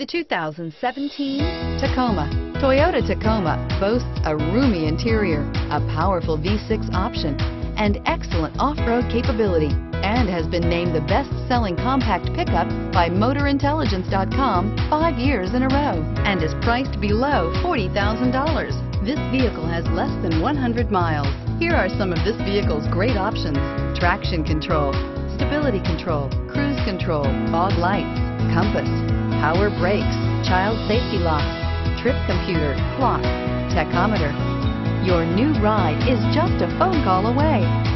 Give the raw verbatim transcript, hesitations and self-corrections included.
The two thousand seventeen Tacoma. Toyota Tacoma boasts a roomy interior, a powerful V six option, and excellent off-road capability, and has been named the best-selling compact pickup by Motor Intelligence dot com five years in a row, and is priced below forty thousand dollars. This vehicle has less than one hundred miles. Here are some of this vehicle's great options: traction control, stability control, cruise control, fog lights, compass, power brakes, child safety locks, trip computer, clock, tachometer. Your new ride is just a phone call away.